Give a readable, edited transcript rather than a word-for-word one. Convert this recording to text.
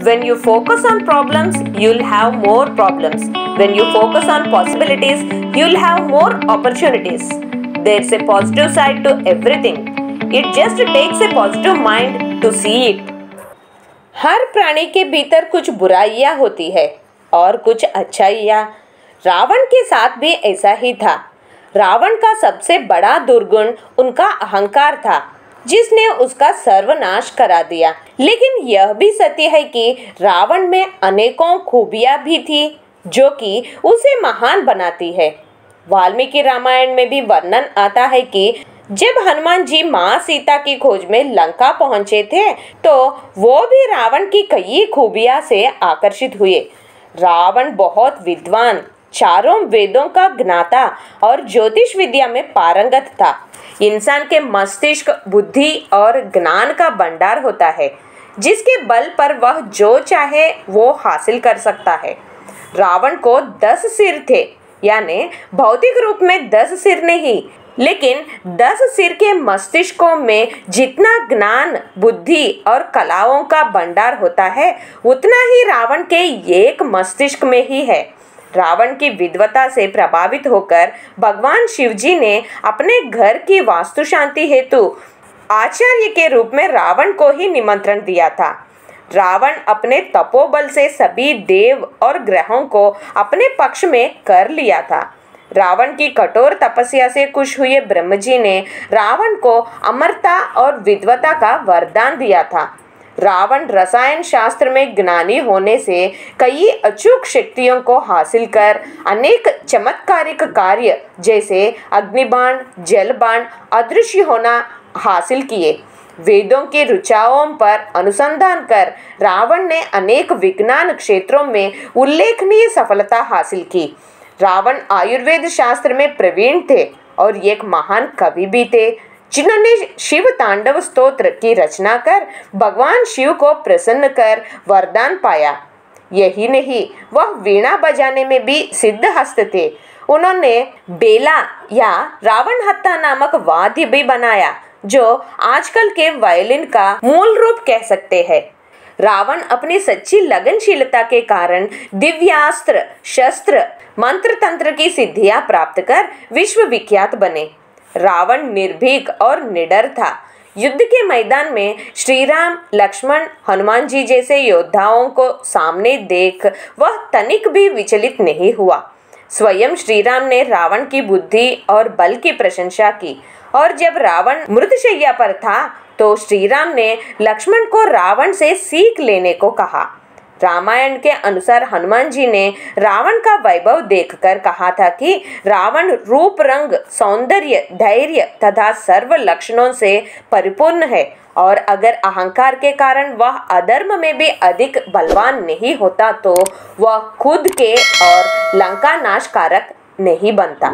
When you focus on problems, you'll have more problems. When you focus on possibilities, you'll have more opportunities. There's a positive side to everything. It just takes a positive mind to see it. हर प्राणी के भीतर कुछ बुराइयाँ होती है और कुछ अच्छाइयाँ। रावण के साथ भी ऐसा ही था। रावण का सबसे बड़ा दुर्गुण उनका अहंकार था, जिसने उसका सर्वनाश करा दिया। लेकिन यह भी सत्य है कि रावण में अनेकों खूबियाँ भी थी जो कि उसे महान बनाती है। वाल्मीकि रामायण में भी वर्णन आता है कि जब हनुमान जी माँ सीता की खोज में लंका पहुँचे थे तो वो भी रावण की कई खूबियाँ से आकर्षित हुए। रावण बहुत विद्वान, चारों वेदों का ज्ञाता और ज्योतिष विद्या में पारंगत था। इंसान के मस्तिष्क, बुद्धि और ज्ञान का भंडार होता है, जिसके बल पर वह जो चाहे वो हासिल कर सकता है। रावण को 10 सिर थे, यानी भौतिक रूप में 10 सिर नहीं, लेकिन 10 सिर के मस्तिष्कों में जितना ज्ञान, बुद्धि और कलाओं का भंडार होता है, उतना ही रावण के एक मस्तिष्क में ही है। रावण की विद्वता से प्रभावित होकर भगवान शिवजी ने अपने घर की वास्तु शांति हेतु आचार्य के रूप में रावण को ही निमंत्रण दिया था। रावण अपने तपोबल से सभी देव और ग्रहों को अपने पक्ष में कर लिया था। रावण की कठोर तपस्या से खुश हुए ब्रह्म जी ने रावण को अमरता और विद्वता का वरदान दिया था। रावण रसायन शास्त्र में ज्ञानी होने से कई अचूक शक्तियों को हासिल कर अनेक चमत्कारिक कार्य जैसे अग्निबाण, जलबाण, अदृश्य होना हासिल किए। वेदों की रुचाओं पर अनुसंधान कर रावण ने अनेक विज्ञान क्षेत्रों में उल्लेखनीय सफलता हासिल की। रावण आयुर्वेद शास्त्र में प्रवीण थे और एक महान कवि भी थे, जिन्होंने शिव तांडव स्तोत्र की रचना कर भगवान शिव को प्रसन्न कर वरदान पाया। यही नहीं, वह वीणा बजाने में भी सिद्ध हस्त थे। उन्होंने बेला या रावण हत्था नामक वाद्य भी बनाया, जो आजकल के वायलिन का मूल रूप कह सकते हैं। रावण अपनी सच्ची लगनशीलता के कारण दिव्यास्त्र, शस्त्र, मंत्र तंत्र की सिद्धियां प्राप्त कर विश्वविख्यात बने। रावण निर्भीक और निडर था। युद्ध के मैदान में श्री राम, लक्ष्मण, हनुमान जी जैसे योद्धाओं को सामने देख वह तनिक भी विचलित नहीं हुआ। स्वयं श्री राम ने रावण की बुद्धि और बल की प्रशंसा की, और जब रावण मृतशैया पर था तो श्री राम ने लक्ष्मण को रावण से सीख लेने को कहा। रामायण के अनुसार हनुमान जी ने रावण का वैभव देखकर कहा था कि रावण रूप, रंग, सौंदर्य, धैर्य तथा सर्व लक्षणों से परिपूर्ण है, और अगर अहंकार के कारण वह अधर्म में भी अधिक बलवान नहीं होता तो वह खुद के और लंका नाश कारक नहीं बनता।